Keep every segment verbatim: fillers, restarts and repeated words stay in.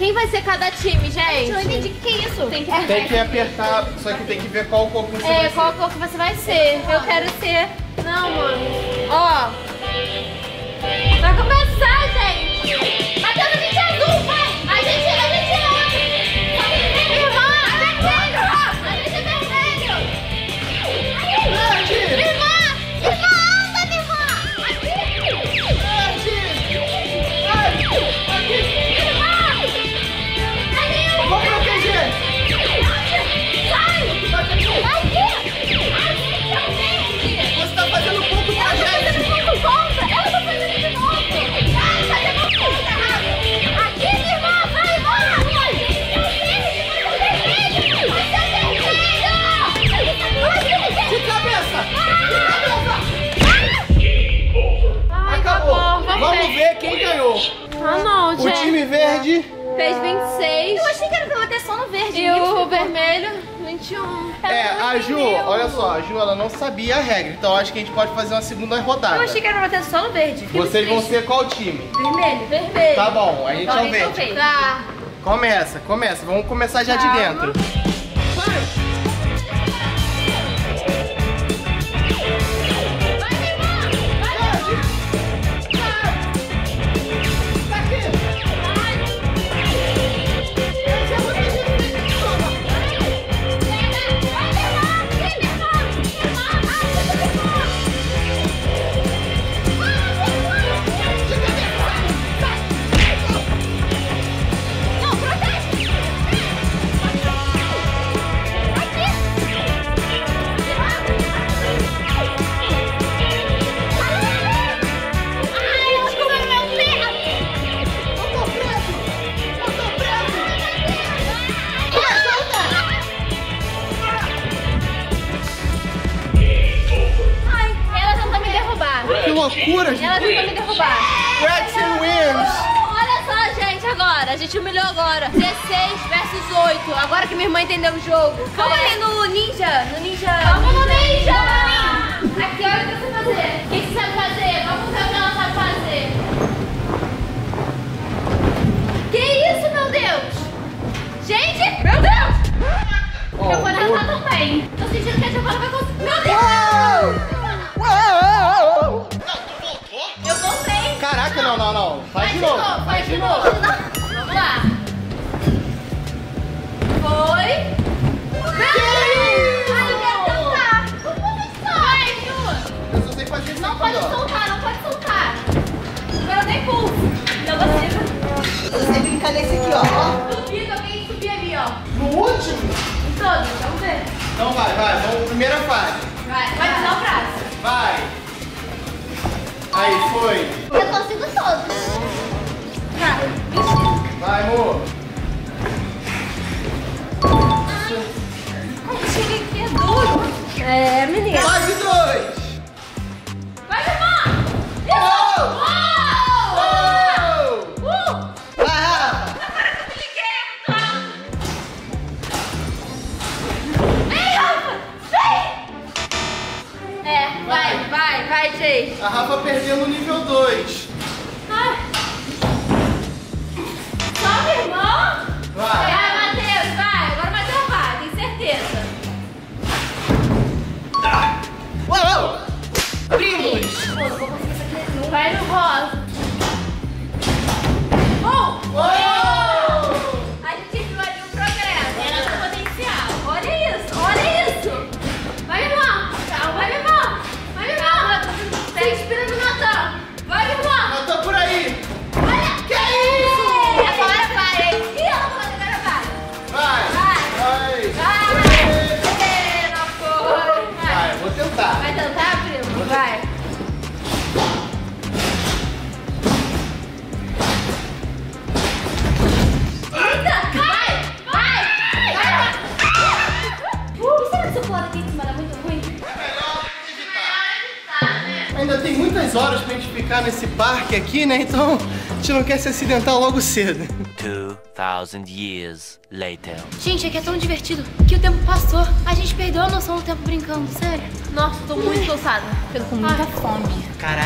Quem vai ser cada time, gente? Eu entendi que é isso. Tem que, é. tem que apertar, só que tem que ver qual corpo você é, vai ser. É, qual corpo você vai ser. Eu quero ser... Não, mano. Ó. Vai começar, gente. Matheus, a gente é azul, vai. A gente é... Verde fez vinte e seis. Eu achei que era pra bater só no verde. E o vermelho, vinte e um. É, a Ju, olha só, a Ju, ela não sabia a regra. Então acho que a gente pode fazer uma segunda rodada. Eu achei que era pra bater só no verde. Vocês vão ser qual time? Vermelho, vermelho. Tá bom, a gente é o verde. Tá. Começa, começa. Vamos começar já de dentro. Loucura, gente. Ela tentou me derrubar. Reds and Wins. Olha só, gente, agora. A gente humilhou agora. dezesseis versus oito. Agora que minha irmã entendeu o jogo. Calma é. ali no ninja. No ninja. Calma no ninja. Aqui, olha o que você fazer. O que você sabe fazer? Vamos ver o que ela sabe fazer. Que isso, meu Deus? Gente, meu Deus! Oh, Giovana oh. tá também. Tô sentindo que a Giovana vai conseguir. Meu Deus! Oh. Caraca, não, não, não. Faz de novo. Faz de novo. Vamos lá. Foi. Ai, eu quero soltar. Como que solta? Eu só sei fazer isso. Não pode soltar, não pode soltar. Agora eu dei pulso. Não consigo. Eu sei brincar nesse aqui, ó. Duvido alguém subir ali, ó. No último? Em todos, vamos ver. Então vai, vai. Vamos, primeira fase. Vai, vai dar o braço. Vai. Aí, foi. Eu consigo todos. Vai, mentira. Vai, amor. Ai, ai, chega aqui, é duro. É, menina. Mais de dois. Vai, irmã. Oh! Oh! Oh! Oh! Uh! Vai, Rafa. Agora que eu me liguei. Vem, Rafa. Vem. É, vai, vai, vai, gente. A Rafa perdeu no nível dois. Ah. Sobe, irmão. Vai. Vai, Matheus, vai. Agora o Matheus vai, tenho certeza. Ah. Uau! Primos. Pô, vou conseguir isso aqui no... Vai no rosa. Um. Uau! A gente viu ali um progresso. Era o potencial. Olha isso, olha isso. Vai, irmão. Calma, irmão. Tem muitas horas pra gente ficar nesse parque aqui, né? Então a gente não quer se acidentar logo cedo. dois mil years later. Gente, aqui é tão divertido que o tempo passou. A gente perdeu a noção do tempo brincando, sério. Nossa, tô muito cansada. Eu tô com muita fome. Caraca.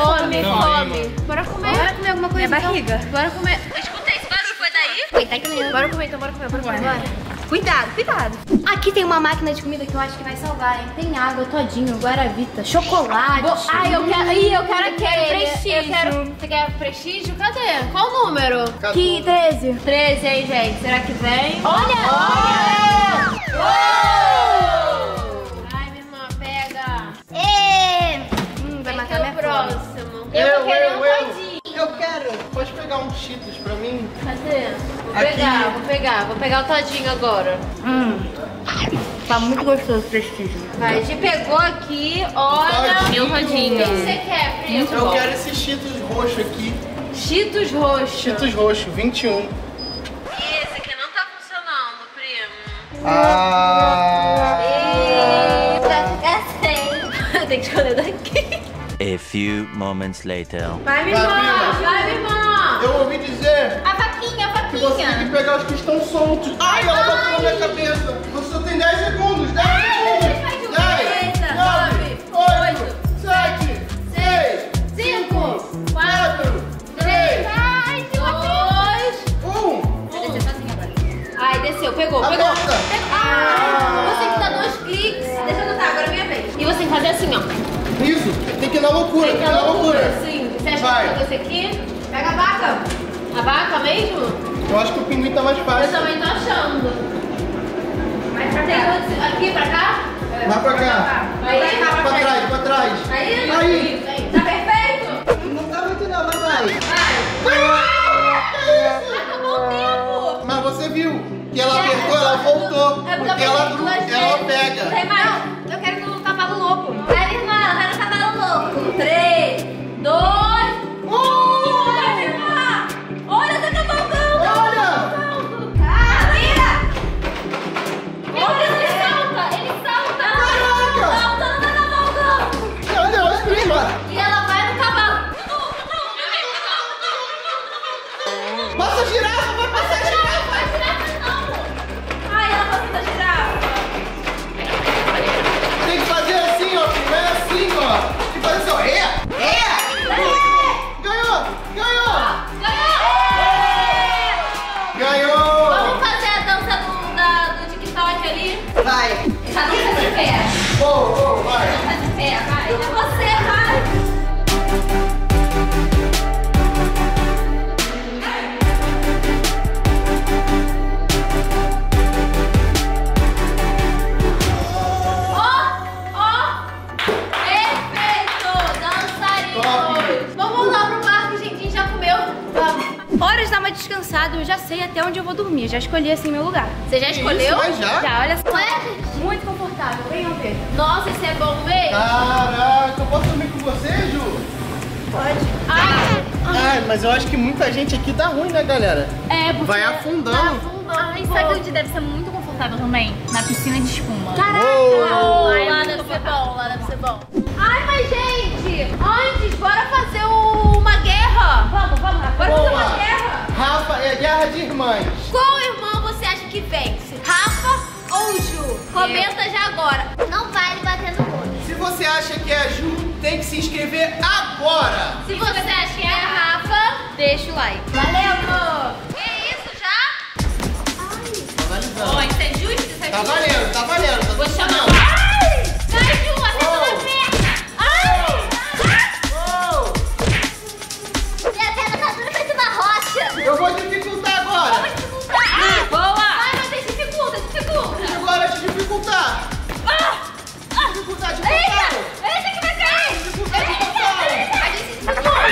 Fome, fome. Bora comer. Bora comer alguma coisa. Minha barriga. Bora comer. Eu escutei esse barulho, foi daí? Coitado mesmo. Bora comer então, bora comer, bora comer. Bora. Cuidado, cuidado. Aqui tem uma máquina de comida que eu acho que vai salvar, hein? Tem água, todinho, guaravita, chocolate. Bo Ai, eu quero. Ih, eu quero aquele. Prestígio. Eu quero... Você quer prestígio? Cadê? Qual o número? Que treze. treze aí, gente. Será que vem? Olha! Olha! Olha! Olha! Ai, minha irmã, pega. É. Hum, vai matar minha fome. Próximo. Eu, eu, eu, eu. Eu quero. Pode pegar um Cheetos pra mim? Cadê? Vou Aqui. pegar, vou pegar. Vou pegar o todinho agora. Hum. Tá muito gostoso o prestígio. Vai, a gente pegou aqui, olha. Todinho. O todinho. O que você quer, Primo? Eu bom. quero esse Cheetos roxo aqui. Cheetos roxo? Cheetos roxo, vinte e um. E esse aqui não tá funcionando, Primo. Ah. Eita, eu tenho que escolher daqui. A few moments later. Vai, minha irmã! Vai, minha irmã! Eu ouvi dizer... A vaquinha, a vaquinha! Que você tem que pegar os que estão soltos. Ai, olha a vaquinha na minha cabeça! Você só tem dez segundos, dez Ai, segundos! dez, nove, oito, sete, seis, cinco, quatro, três, dois, um. Vai descer sozinha agora. Ai, desceu, pegou, pegou. Pegou. Ai, você tem que dar dois cliques. Deixa eu notar, agora é minha vez. E você tem que fazer assim, ó. Isso, tem que ir na loucura, tem que ir na loucura. loucura. Sim, você acha Vai. que esse aqui? Pega a vaca. A vaca mesmo? Eu acho que o pinguim tá mais fácil. Eu também tô achando. Vai pra cá. Aqui, pra cá? Vai pra cá. Vai pra, cá. Pra, pra trás, pra trás. Aí, aí. aí. Tá perfeito? Não tá muito não, mas vai. Vai. Vai. Acabou o tempo. Mas você viu que ela apertou, ela voltou. É porque ela, ela pega. Não tem mais. Eu quero que o cavalo louco. Vai, irmã. Vai no cavalo louco. três, dois, um. Olha, irmã. Olha, tá cavalgando. Olha. Ah, mira. Olha, ele salta. Ele salta. Caraca. Ele salta, não tá cavalgando. Olha, olha, prima. E ela vai no cavalo. Passa a girafa. Vai passar a girafa. Vai girafa, não. Ai, ela passou da girafa. Tem que fazer assim, ó. É assim, ó. Tem que fazer assim, ó. É! É! Ganhou! Ganhou! Ganhou! Ganhou! Vamos fazer a dança do, da, do TikTok ali? Vai! Essa dança de pé. Boa, boa, vai! Essa dança de pé, vai! É você, vai! Descansado, eu já sei até onde eu vou dormir. Já escolhi assim meu lugar. Você já escolheu? Isso, já? já, olha só. É muito confortável, venham ver. Nossa, isso é bom mesmo. Caraca, eu posso dormir com você, Ju? Pode. Ai, Ai, mas eu acho que muita gente aqui tá ruim, né, galera? É, porque vai afundando. Tá afundando. Ai, isso aqui deve ser muito confortável também. Na piscina de espuma. Caraca! Uou. Ai, lá deve ser bom, lá deve ser bom. Ai, mas gente, antes, bora fazer o... uma guerra. Vamos, vamos, bora Boa. fazer uma guerra. Rafa, é a guerra de irmãs. Qual irmão você acha que vence? Rafa ou Ju? Comenta já agora. Não vale bater no outro. Se você acha que é a Ju, tem que se inscrever agora. Se você acha que é a Rafa, deixa o like. Valeu, amor. É isso, já? Ai. Tá valendo. Ó, isso é justo, isso é Tá valendo, tá valendo. Tá Vou chamar. Ai! Vai, Ju, acerta na perna. Eu vou dificultar agora. Vamos dificultar. Ah, boa. Vai, Matheus, dificulta, dificulta. Agora te dificultar. Ah, ah. Dificultar, dificultar. Eita, eita que vai cair. Dificultar, dificultar. A gente dificulta.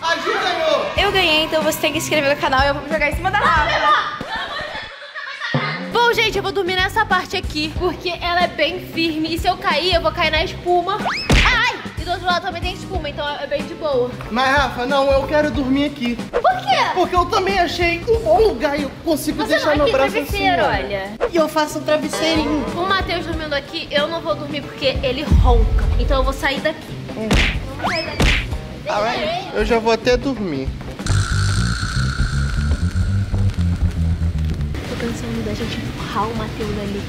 A Ju ganhou. Eu ganhei, então você tem que se inscrever no canal e eu vou jogar em cima da Rafa. Bom, gente, eu vou dormir nessa parte aqui, porque ela é bem firme. E se eu cair, eu vou cair na espuma. E do outro lado também tem espuma, então é bem de boa. Mas, Rafa, não, eu quero dormir aqui. Por quê? Porque eu também achei um bom lugar e eu consigo Você deixar não meu braço assim, olha. E eu faço um travesseirinho. O Matheus dormindo aqui, eu não vou dormir porque ele ronca. Então eu vou sair daqui. Hum. Vamos sair daqui. Alright. Eu já vou até dormir. Tô pensando da gente empurrar o Matheus ali.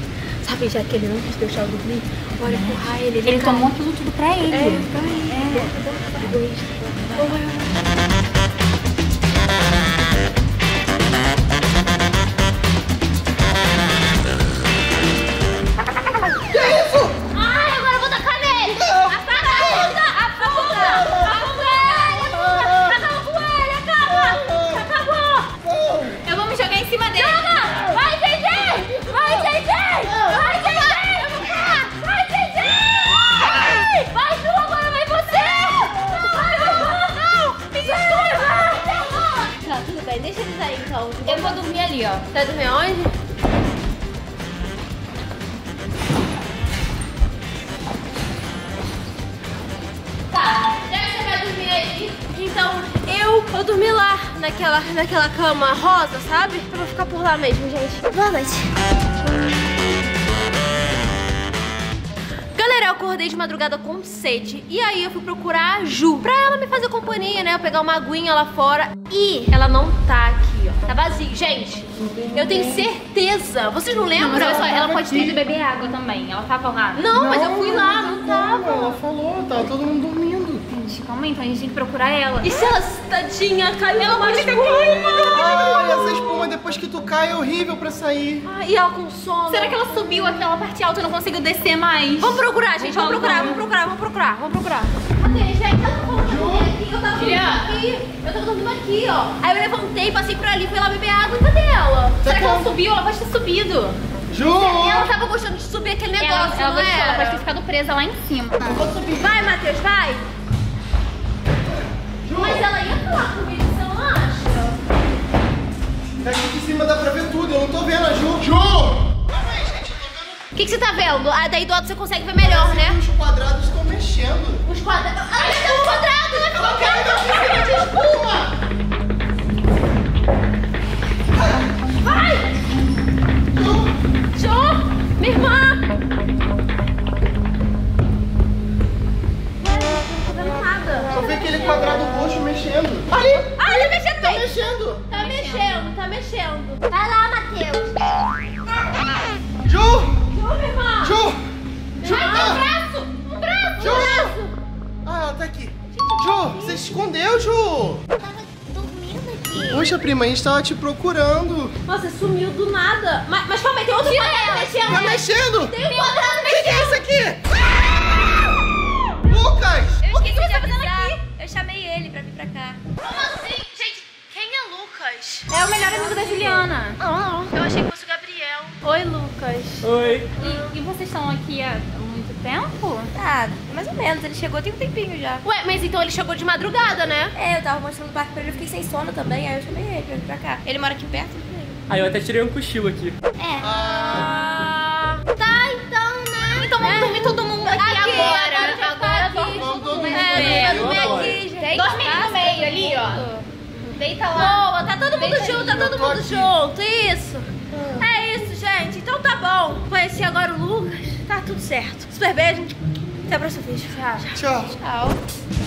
Sabe, já que ele não quis deixar eu dormir, bora empurrar ele. Ele, ele tomou aquilo tudo pra ele. É, pra ele. É. É. É. É. É. É. É. Eu dormi lá, naquela, naquela cama rosa, sabe? Eu vou ficar por lá mesmo, gente. Boa noite. Galera, eu acordei de madrugada com sede e aí eu fui procurar a Ju pra ela me fazer companhia, né? Eu pegar uma aguinha lá fora e ela não tá aqui, ó. Tá vazia. Gente, eu tenho certeza. Vocês não lembram? Olha só, ela pode ter ido beber água também. Ela tava lá. Não, não mas eu fui lá, não tava. Ela falou, tava todo mundo dormindo. Gente, calma aí, então a gente tem que procurar ela. E se ela, tadinha, caiu? Ela pode ter caído. Essa espuma, depois que tu cai, é horrível pra sair. Ah, e ela com sono. Será que ela subiu aquela parte alta e não conseguiu descer mais? Vamos procurar. Vamos procurar, gente, vamos procurar, vamos procurar, vamos procurar, vamos procurar. Cadê, gente? Ela não falou aqui, eu tava dormindo aqui, eu tava dormindo aqui, ó. Aí eu levantei, passei por ali, fui lá beber água, cadê ela? Será que ela subiu? Ela pode ter subido. Ju! Ela tava gostando de subir aquele negócio, ela, ela não é? Ela pode ter ficado presa lá em cima. Eu vou subir. Vai, Matheus, vai! Ju. Mas ela ia falar comigo, você não acha? Aqui de cima dá pra ver tudo, eu não tô vendo a Ju. Ju! O que, que você tá vendo? Ah, daí do alto você consegue ver melhor, parece, né? Os quadrados estão mexendo. Os quadrados... Ah, mas é um quadrado! Ela acabou caindo de espuma! Vai! Jô! Jô! Minha irmã! Não tá vendo nada. Só vê aquele quadrado roxo mexendo. Olha! Ah, tá mexendo bem! Tá mexendo! Tá mexendo, tá mexendo. Vai lá, Matheus. Jô! Ju! Ju! Ah, um braço! Um braço! Ju! Um braço. Ah, tá aqui. Ju, você se escondeu, Ju! Eu tava dormindo aqui. Poxa, prima, a gente tava te procurando. Nossa, sumiu do nada. Mas, mas calma aí, tem outro quadrado mexendo. Tá mexendo? Tem um quadrado mexendo. O que é isso aqui? Ah! Lucas! Eu o que, que você tá fazendo aqui? Eu chamei ele pra vir pra cá. Como assim? Gente, quem é Lucas? É o melhor amigo da Juliana. Ah, eu achei que fosse o Gabriel. Oi, Lucas. Oi. E, e vocês estão aqui há muito tempo? Ah, mais ou menos. Ele chegou tem um tempinho já. Ué, mas então ele chegou de madrugada, né? É, eu tava mostrando o parque pra ele, eu fiquei sem sono também, aí eu chamei ele pra vir pra cá. Ele mora aqui perto? Aí eu até tirei um cochilo aqui. É. Ah... Tá, então, né? Então vamos é. dormir todo mundo aqui, aqui agora. Agora vamos dormir. É, vamos dormir aqui, gente. Dorme no meio ali, ó. Deita lá. Boa, tá todo mundo junto, tá todo mundo junto. Isso. É isso, gente. Então tá bom. Conheci agora o Lucas. Tá tudo certo. Super beijo. Até o próximo vídeo. Tchau. Tchau. Tchau.